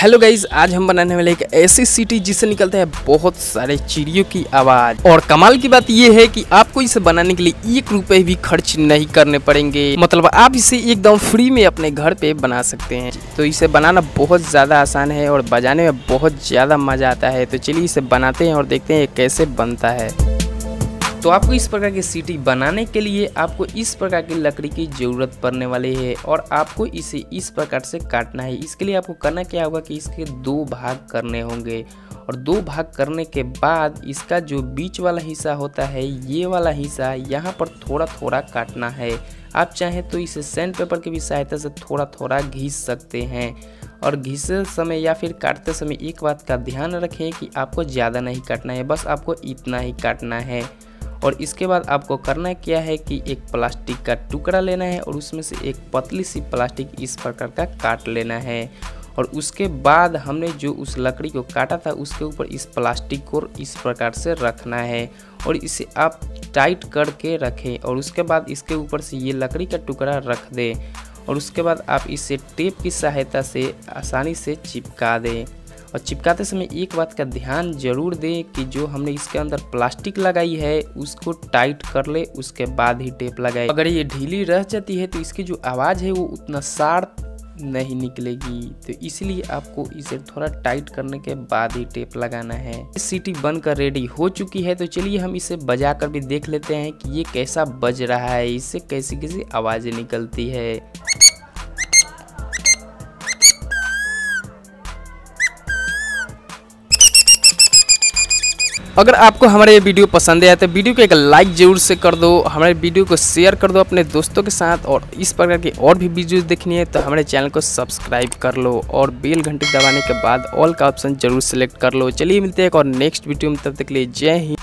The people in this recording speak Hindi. हेलो गाइज, आज हम बनाने वाले एक ऐसी सीटी जिससे निकलता है बहुत सारे चिड़ियों की आवाज। और कमाल की बात यह है कि आपको इसे बनाने के लिए 1 रुपए भी खर्च नहीं करने पड़ेंगे। मतलब आप इसे एकदम फ्री में अपने घर पे बना सकते हैं। तो इसे बनाना बहुत ज्यादा आसान है और बजाने में बहुत ज्यादा मजा आता है। तो चलिए इसे बनाते हैं और देखते हैं कैसे बनता है। तो आपको इस प्रकार की सीटी बनाने के लिए आपको इस प्रकार की लकड़ी की ज़रूरत पड़ने वाली है और आपको इसे इस प्रकार से काटना है। इसके लिए आपको करना क्या होगा कि इसके 2 भाग करने होंगे और 2 भाग करने के बाद इसका जो बीच वाला हिस्सा होता है, ये वाला हिस्सा यहाँ पर थोड़ा थोड़ा काटना है। आप चाहें तो इसे सैंड पेपर की भी सहायता से थोड़ा थोड़ा घिस सकते हैं। और घिसते समय या फिर काटते समय एक बात का ध्यान रखें कि आपको ज़्यादा नहीं काटना है, बस आपको इतना ही काटना है। और इसके बाद आपको करना क्या है कि एक प्लास्टिक का टुकड़ा लेना है और उसमें से एक पतली सी प्लास्टिक इस प्रकार का काट लेना है। और उसके बाद हमने जो उस लकड़ी को काटा था उसके ऊपर इस प्लास्टिक को इस प्रकार से रखना है और इसे आप टाइट करके रखें। और उसके बाद इसके ऊपर से ये लकड़ी का टुकड़ा रख दें और उसके बाद आप इसे टेप की सहायता से आसानी से चिपका दें। और चिपकाते समय एक बात का ध्यान जरूर दें कि जो हमने इसके अंदर प्लास्टिक लगाई है उसको टाइट कर ले, उसके बाद ही टेप लगाए। अगर ये ढीली रह जाती है तो इसकी जो आवाज़ है वो उतना शार्प नहीं निकलेगी, तो इसलिए आपको इसे थोड़ा टाइट करने के बाद ही टेप लगाना है। सीटी बनकर रेडी हो चुकी है। तो चलिए हम इसे बजा कर भी देख लेते हैं कि ये कैसा बज रहा है, इससे कैसी कैसी आवाज़ें निकलती है। अगर आपको हमारे ये वीडियो पसंद आया तो वीडियो को एक लाइक जरूर से कर दो, हमारे वीडियो को शेयर कर दो अपने दोस्तों के साथ। और इस प्रकार की और भी वीडियोस देखनी है तो हमारे चैनल को सब्सक्राइब कर लो और बेल घंटी दबाने के बाद ऑल का ऑप्शन जरूर सेलेक्ट कर लो। चलिए मिलते हैं एक और नेक्स्ट वीडियो में, तब तक के लिए जय हिंद।